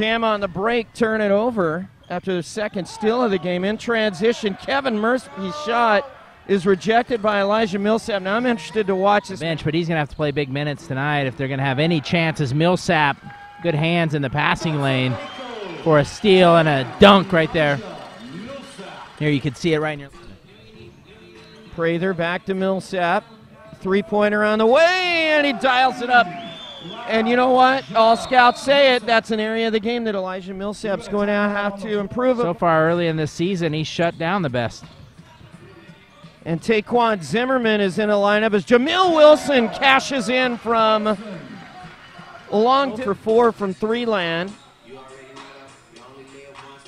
Jam on the break, turn it over after the second steal of the game. In transition, Kevin Murphy's shot is rejected by Elijah Millsap. Now I'm interested to watch this bench, but he's going to have to play big minutes tonight if they're going to have any chances. Millsap, good hands in the passing lane for a steal and a dunk right there. Here you can see it right in your... Prather back to Millsap. Three-pointer on the way, and he dials it up. And you know what? All scouts say it. That's an area of the game that Elijah Millsap's going to have to improve. So far early in this season, he shut down the best. And Taquan Zimmerman is in the lineup as Jamil Wilson cashes in from long for 4 from three land.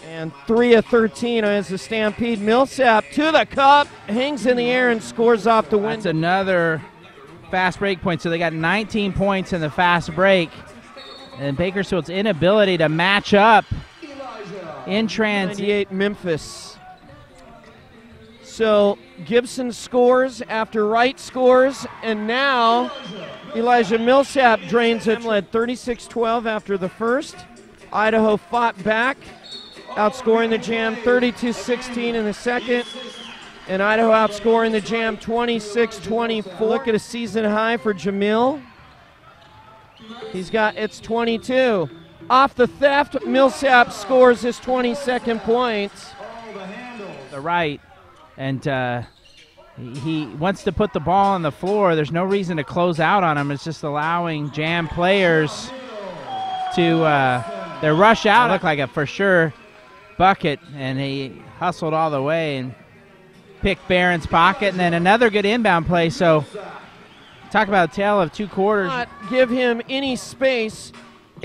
And 3 of 13 as the Stampede. Millsap to the cup, hangs in the air and scores off the win. That's another fast break point. So they got 19 points in the fast break. And Bakersfield's inability to match up in transit. Memphis. So Gibson scores after Wright scores, and now Elijah Millsap drains it. Led 36-12 after the first. Idaho fought back, outscoring the Jam 32-16 in the second, and Idaho outscoring the Jam 26-24. Look at a season high for Jamil. He's got, it's 22. Off the theft, Millsap scores his 22nd point. The right, and he wants to put the ball on the floor. There's no reason to close out on him. It's just allowing Jam players to their rush out. It looked like a for sure bucket, and he hustled all the way and picked Barron's pocket, and then another good inbound play. So talk about a tale of two quarters. Not give him any space.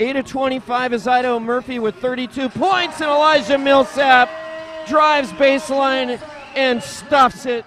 8 of 25 is Ido Murphy with 32 points, and Elijah Millsap drives baseline and stuffs it.